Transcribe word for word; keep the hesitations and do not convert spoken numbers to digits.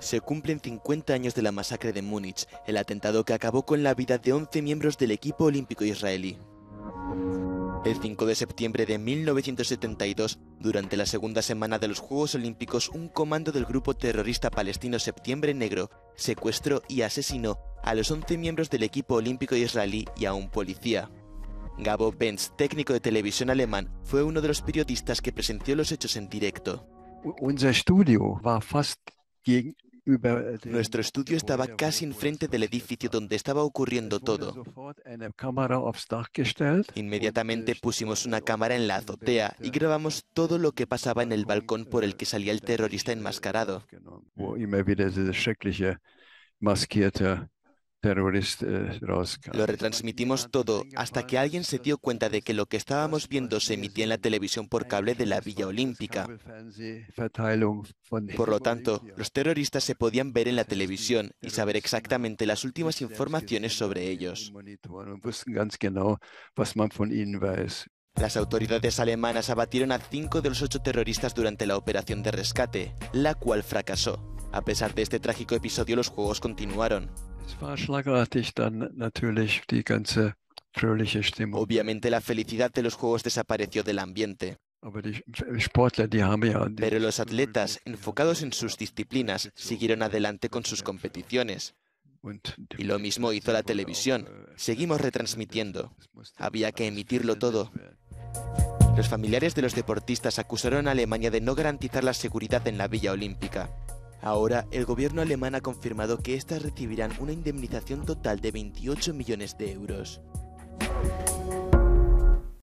Se cumplen cincuenta años de la masacre de Múnich, el atentado que acabó con la vida de once miembros del equipo olímpico israelí. El cinco de septiembre de mil novecientos setenta y dos, durante la segunda semana de los Juegos Olímpicos, un comando del grupo terrorista palestino Septiembre Negro secuestró y asesinó a los once miembros del equipo olímpico israelí y a un policía. Gabo Benz, técnico de televisión alemán, fue uno de los periodistas que presenció los hechos en directo. Nuestro estudio estaba casi enfrente del edificio donde estaba ocurriendo todo. Inmediatamente pusimos una cámara en la azotea y grabamos todo lo que pasaba en el balcón por el que salía el terrorista enmascarado. Lo retransmitimos todo hasta que alguien se dio cuenta de que lo que estábamos viendo se emitía en la televisión por cable de la Villa Olímpica. Por lo tanto, los terroristas se podían ver en la televisión y saber exactamente las últimas informaciones sobre ellos. Las autoridades alemanas abatieron a cinco de los ocho terroristas durante la operación de rescate, la cual fracasó. A pesar de este trágico episodio, los juegos continuaron. Obviamente la felicidad de los juegos desapareció del ambiente. Pero los atletas, enfocados en sus disciplinas, siguieron adelante con sus competiciones. Y lo mismo hizo la televisión. Seguimos retransmitiendo. Había que emitirlo todo. Los familiares de los deportistas acusaron a Alemania de no garantizar la seguridad en la Villa Olímpica. Ahora, el gobierno alemán ha confirmado que estas recibirán una indemnización total de veintiocho millones de euros.